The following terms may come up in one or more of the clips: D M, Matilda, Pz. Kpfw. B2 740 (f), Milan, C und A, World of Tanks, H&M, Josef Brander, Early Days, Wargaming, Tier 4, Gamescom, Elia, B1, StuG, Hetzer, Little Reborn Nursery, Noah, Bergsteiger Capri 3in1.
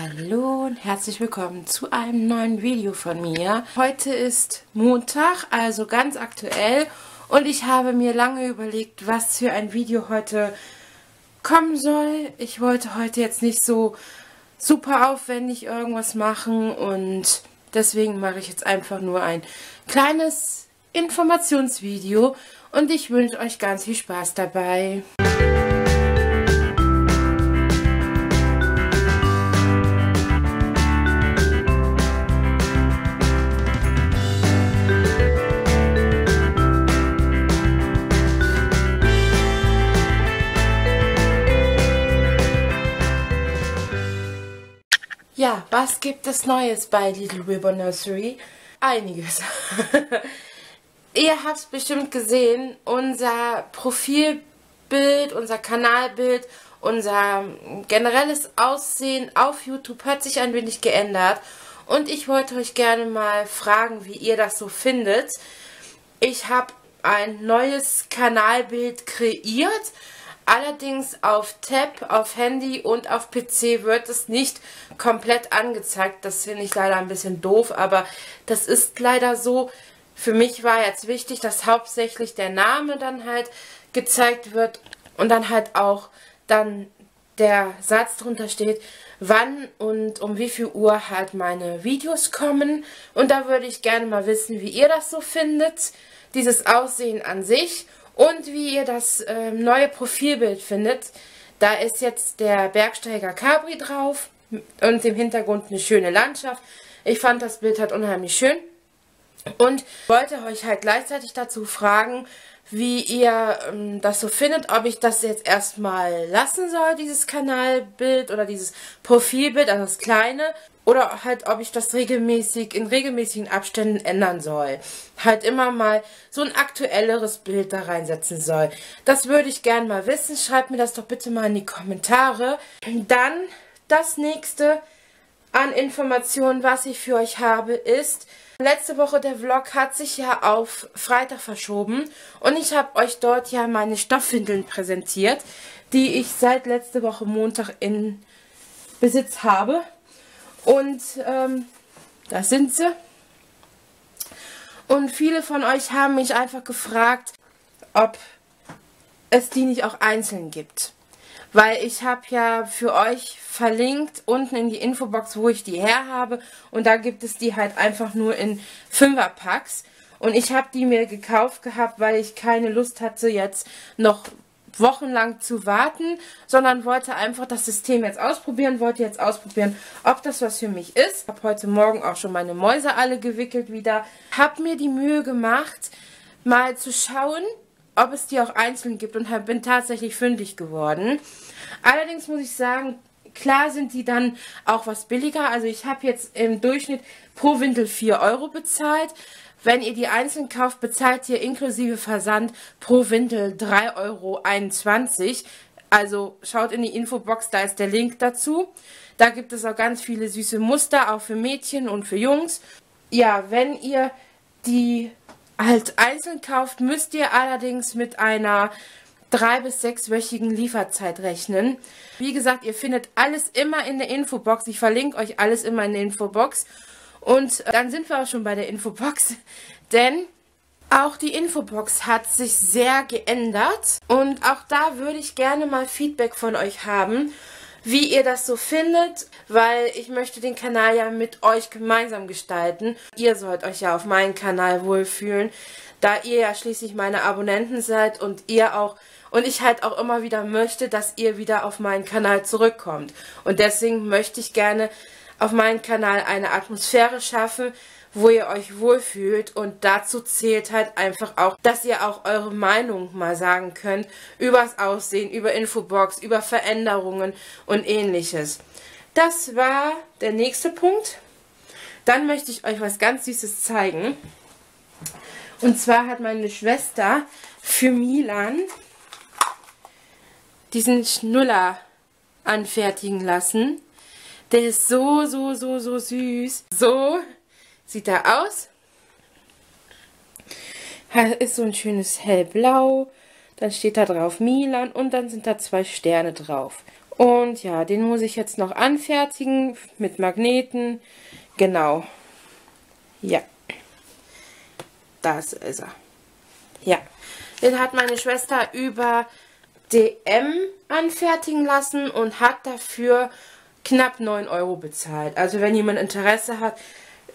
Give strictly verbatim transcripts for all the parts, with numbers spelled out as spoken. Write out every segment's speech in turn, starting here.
Hallo und herzlich willkommen zu einem neuen Video von mir. Heute ist Montag, also ganz aktuell, und ich habe mir lange überlegt, was für ein Video heute kommen soll. Ich wollte heute jetzt nicht so super aufwendig irgendwas machen und deswegen mache ich jetzt einfach nur ein kleines Informationsvideo und ich wünsche euch ganz viel Spaß dabei. Ja, was gibt es Neues bei Little Reborn Nursery? Einiges. Ihr habt es bestimmt gesehen, unser Profilbild, unser Kanalbild, unser generelles Aussehen auf YouTube hat sich ein wenig geändert. Und ich wollte euch gerne mal fragen, wie ihr das so findet. Ich habe ein neues Kanalbild kreiert. Allerdings auf Tab, auf Handy und auf P C wird es nicht komplett angezeigt. Das finde ich leider ein bisschen doof, aber das ist leider so. Für mich war jetzt wichtig, dass hauptsächlich der Name dann halt gezeigt wird und dann halt auch dann der Satz drunter steht, wann und um wie viel Uhr halt meine Videos kommen. Und da würde ich gerne mal wissen, wie ihr das so findet, dieses Aussehen an sich. Und wie ihr das äh, neue Profilbild findet, da ist jetzt der Bergsteiger Capri drauf und im Hintergrund eine schöne Landschaft. Ich fand das Bild halt unheimlich schön und wollte euch halt gleichzeitig dazu fragen, wie ihr ähm, das so findet, ob ich das jetzt erstmal lassen soll, dieses Kanalbild oder dieses Profilbild, also das kleine, oder halt, ob ich das regelmäßig in regelmäßigen Abständen ändern soll. Halt immer mal so ein aktuelleres Bild da reinsetzen soll. Das würde ich gerne mal wissen. Schreibt mir das doch bitte mal in die Kommentare. Dann das nächste an Informationen, was ich für euch habe, ist, letzte Woche der Vlog hat sich ja auf Freitag verschoben. Und ich habe euch dort ja meine Stoffwindeln präsentiert, die ich seit letzte Woche Montag in Besitz habe. Und ähm, das sind sie. Und viele von euch haben mich einfach gefragt, ob es die nicht auch einzeln gibt. Weil ich habe ja für euch verlinkt unten in die Infobox, wo ich die her habe. Und da gibt es die halt einfach nur in Fünferpacks. Und ich habe die mir gekauft gehabt, weil ich keine Lust hatte, jetzt noch wochenlang zu warten, sondern wollte einfach das System jetzt ausprobieren, wollte jetzt ausprobieren, ob das was für mich ist. Ich habe heute Morgen auch schon meine Mäuse alle gewickelt wieder. Habe mir die Mühe gemacht, mal zu schauen, ob es die auch einzeln gibt und bin tatsächlich fündig geworden. Allerdings muss ich sagen, klar sind die dann auch was billiger. Also ich habe jetzt im Durchschnitt pro Windel vier Euro bezahlt. Wenn ihr die einzeln kauft, bezahlt ihr inklusive Versand pro Windel drei Euro einundzwanzig. Also schaut in die Infobox, da ist der Link dazu. Da gibt es auch ganz viele süße Muster, auch für Mädchen und für Jungs. Ja, wenn ihr die halt einzeln kauft, müsst ihr allerdings mit einer drei bis sechswöchigen Lieferzeit rechnen. Wie gesagt, ihr findet alles immer in der Infobox. Ich verlinke euch alles immer in der Infobox. Und dann sind wir auch schon bei der Infobox, denn auch die Infobox hat sich sehr geändert. Und auch da würde ich gerne mal Feedback von euch haben, wie ihr das so findet, weil ich möchte den Kanal ja mit euch gemeinsam gestalten. Ihr sollt euch ja auf meinem Kanal wohlfühlen, da ihr ja schließlich meine Abonnenten seid und ihr auch und ich halt auch immer wieder möchte, dass ihr wieder auf meinen Kanal zurückkommt. Und deswegen möchte ich gerne auf meinem Kanal eine Atmosphäre schaffen, wo ihr euch wohlfühlt, und dazu zählt halt einfach auch, dass ihr auch eure Meinung mal sagen könnt über das Aussehen, über Infobox, über Veränderungen und ähnliches. Das war der nächste Punkt. Dann möchte ich euch was ganz Süßes zeigen. Und zwar hat meine Schwester für Milan diesen Schnuller anfertigen lassen. Der ist so, so, so, so süß. So sieht er aus. Ist so ein schönes hellblau. Dann steht da drauf Milan und dann sind da zwei Sterne drauf. Und ja, den muss ich jetzt noch anfertigen mit Magneten. Genau. Ja. Das ist er. Ja. Den hat meine Schwester über D M anfertigen lassen und hat dafür knapp neun Euro bezahlt. Also wenn jemand Interesse hat,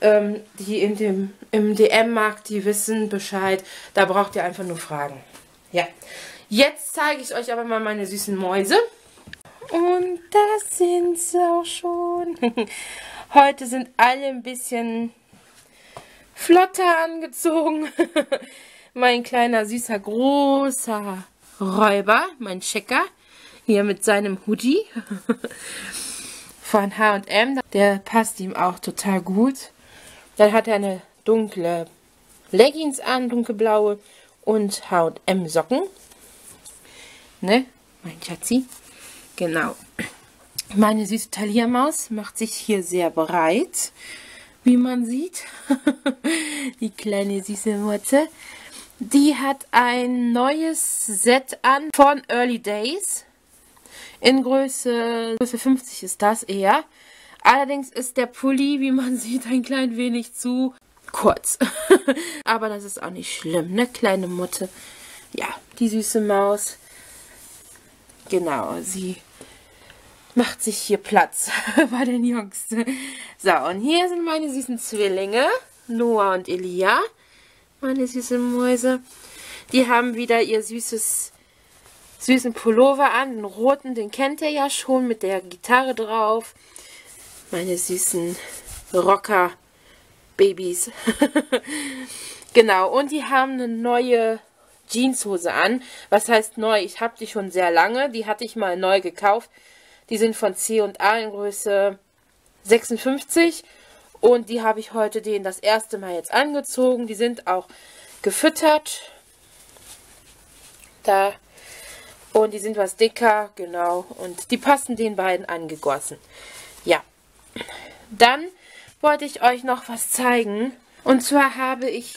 ähm, die in dem, im D M-Markt, die wissen Bescheid, da braucht ihr einfach nur fragen. Ja. Jetzt zeige ich euch aber mal meine süßen Mäuse. Und das sind sie auch schon. Heute sind alle ein bisschen flotter angezogen. Mein kleiner, süßer, großer Räuber, mein Checker, hier mit seinem Hoodie von H und M. Der passt ihm auch total gut. Dann hat er eine dunkle Leggings an, dunkelblaue, und H und M Socken. Ne, mein Schatzi. Genau. Meine süße Talia-Maus macht sich hier sehr breit, wie man sieht. Die kleine süße Murze. Die hat ein neues Set an von Early Days. In Größe, Größe fünfzig ist das eher. Allerdings ist der Pulli, wie man sieht, ein klein wenig zu kurz. Aber das ist auch nicht schlimm, ne? Kleine Mutte. Ja, die süße Maus. Genau, sie macht sich hier Platz bei den Jungs. So, und hier sind meine süßen Zwillinge, Noah und Elia, meine süßen Mäuse. Die haben wieder ihr süßes, süßen Pullover an, den roten, den kennt ihr ja schon, mit der Gitarre drauf. Meine süßen Rocker-Babys. Genau, und die haben eine neue Jeanshose an. Was heißt neu? Ich habe die schon sehr lange. Die hatte ich mal neu gekauft. Die sind von C und A in Größe sechsundfünfzig. Und die habe ich heute denen das erste Mal jetzt angezogen. Die sind auch gefüttert. Da. Und die sind was dicker. Genau. Und die passen den beiden angegossen. Ja. Dann wollte ich euch noch was zeigen. Und zwar habe ich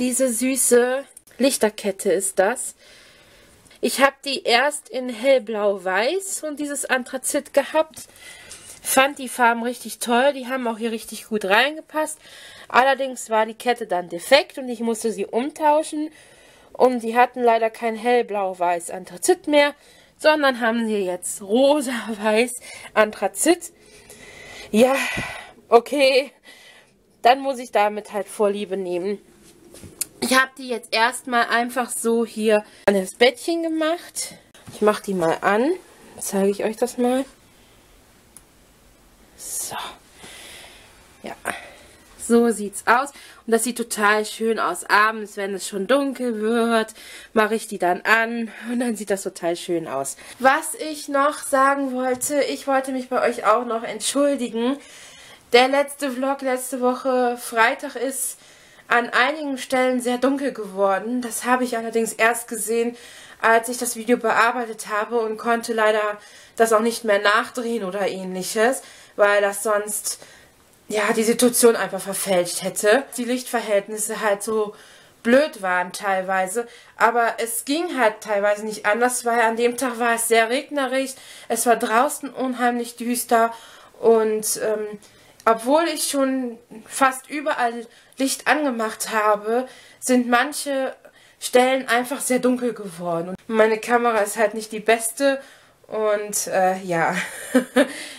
diese süße Lichterkette ist das. Ich habe die erst in hellblau-weiß und dieses Anthrazit gehabt. Fand die Farben richtig toll. Die haben auch hier richtig gut reingepasst. Allerdings war die Kette dann defekt und ich musste sie umtauschen. Und die hatten leider kein hellblau-weiß Anthrazit mehr, sondern haben sie jetzt rosa-weiß Anthrazit. Ja, okay. Dann muss ich damit halt Vorliebe nehmen. Ich habe die jetzt erstmal einfach so hier an das Bettchen gemacht. Ich mache die mal an. Zeige ich euch das mal. So. Ja. So sieht's aus. Und das sieht total schön aus. Abends, wenn es schon dunkel wird, mache ich die dann an. Und dann sieht das total schön aus. Was ich noch sagen wollte, ich wollte mich bei euch auch noch entschuldigen. Der letzte Vlog letzte Woche Freitag ist an einigen Stellen sehr dunkel geworden. Das habe ich allerdings erst gesehen, als ich das Video bearbeitet habe und konnte leider das auch nicht mehr nachdrehen oder ähnliches, weil das sonst ja die Situation einfach verfälscht hätte. Die Lichtverhältnisse halt so blöd waren teilweise, aber es ging halt teilweise nicht anders, weil an dem Tag war es sehr regnerisch, es war draußen unheimlich düster und ähm, obwohl ich schon fast überall Licht angemacht habe, sind manche Stellen einfach sehr dunkel geworden. Und meine Kamera ist halt nicht die beste und äh, ja,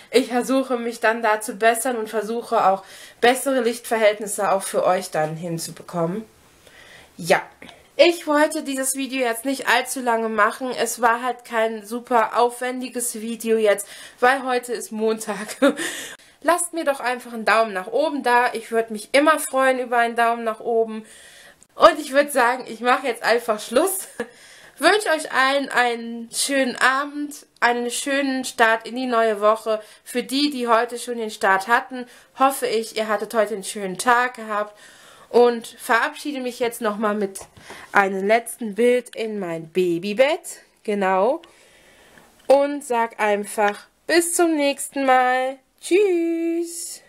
ich versuche mich dann da zu bessern und versuche auch bessere Lichtverhältnisse auch für euch dann hinzubekommen. Ja, ich wollte dieses Video jetzt nicht allzu lange machen. Es war halt kein super aufwendiges Video jetzt, weil heute ist Montag. Lasst mir doch einfach einen Daumen nach oben da. Ich würde mich immer freuen über einen Daumen nach oben. Und ich würde sagen, ich mache jetzt einfach Schluss. Wünsche euch allen einen schönen Abend, einen schönen Start in die neue Woche. Für die, die heute schon den Start hatten, hoffe ich, ihr hattet heute einen schönen Tag gehabt. Und verabschiede mich jetzt nochmal mit einem letzten Bild in mein Babybett. Genau. Und sag einfach bis zum nächsten Mal. Tschüss!